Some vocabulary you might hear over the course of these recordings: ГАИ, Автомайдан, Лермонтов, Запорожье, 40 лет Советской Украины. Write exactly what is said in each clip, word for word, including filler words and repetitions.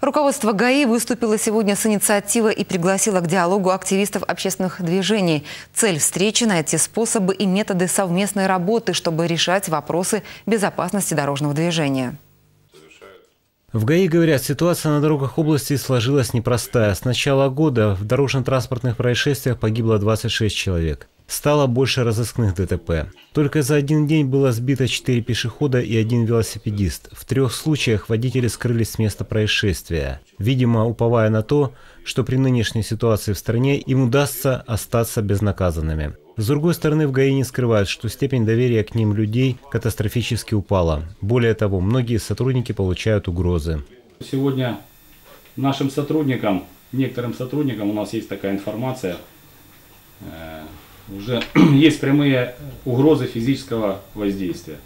Руководство ГАИ выступило сегодня с инициативой и пригласило к диалогу активистов общественных движений. Цель встречи – найти способы и методы совместной работы, чтобы решать вопросы безопасности дорожного движения. В ГАИ говорят, ситуация на дорогах области сложилась непростая. С начала года в дорожно-транспортных происшествиях погибло двадцать шесть человек. Стало больше разыскных ДТП. Только за один день было сбито четыре пешехода и один велосипедист. В трех случаях водители скрылись с места происшествия, видимо, уповая на то, что при нынешней ситуации в стране им удастся остаться безнаказанными. С другой стороны, в ГАИ не скрывают, что степень доверия к ним людей катастрофически упала. Более того, многие сотрудники получают угрозы. Сегодня нашим сотрудникам, некоторым сотрудникам у нас есть такая информация, уже есть прямые угрозы физического воздействия.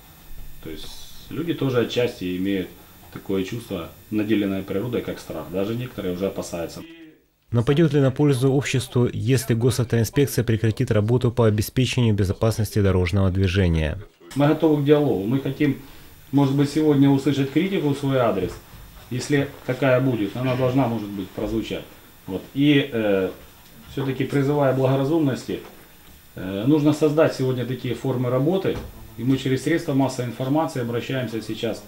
То есть люди тоже отчасти имеют такое чувство, наделенное природой, как страх. Даже некоторые уже опасаются. Но пойдет ли на пользу обществу, если госавтоинспекция прекратит работу по обеспечению безопасности дорожного движения? Мы готовы к диалогу. Мы хотим, может быть, сегодня услышать критику в свой адрес. Если такая будет, она должна, может быть, прозвучать. Вот. И э, все-таки, призывая благоразумности, нужно создать сегодня такие формы работы, и мы через средства массовой информации обращаемся сейчас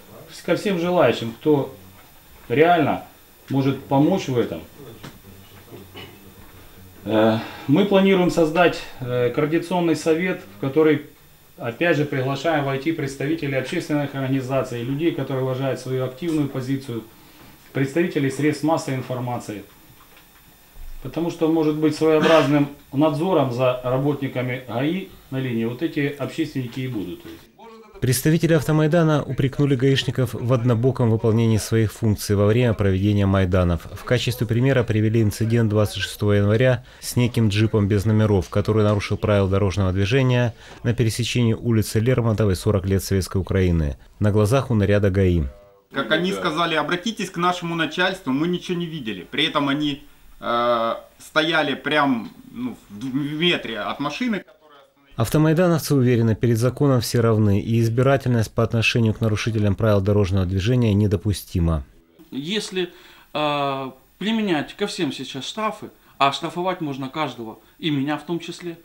ко всем желающим, кто реально может помочь в этом. Мы планируем создать координационный совет, в который, опять же, приглашаем войти представителей общественных организаций, людей, которые уважают свою активную позицию, представителей средств массовой информации. Потому что может быть своеобразным надзором за работниками ГАИ на линии вот эти общественники и будут. Представители Автомайдана упрекнули гаишников в однобоком выполнении своих функций во время проведения майданов. В качестве примера привели инцидент двадцать шестого января с неким джипом без номеров, который нарушил правила дорожного движения на пересечении улицы Лермонтова и сорок лет Советской Украины на глазах у наряда ГАИ. Как они сказали, обратитесь к нашему начальству, мы ничего не видели. При этом они стояли прям ну, в метре от машины. Автомайдановцы уверены, перед законом все равны, и избирательность по отношению к нарушителям правил дорожного движения недопустима. Если э, применять ко всем сейчас штрафы, а штрафовать можно каждого, и меня в том числе,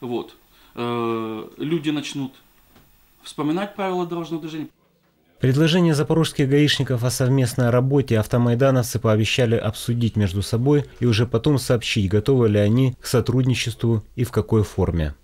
вот, э, люди начнут вспоминать правила дорожного движения. Предложение запорожских гаишников о совместной работе автомайдановцы пообещали обсудить между собой и уже потом сообщить, готовы ли они к сотрудничеству и в какой форме.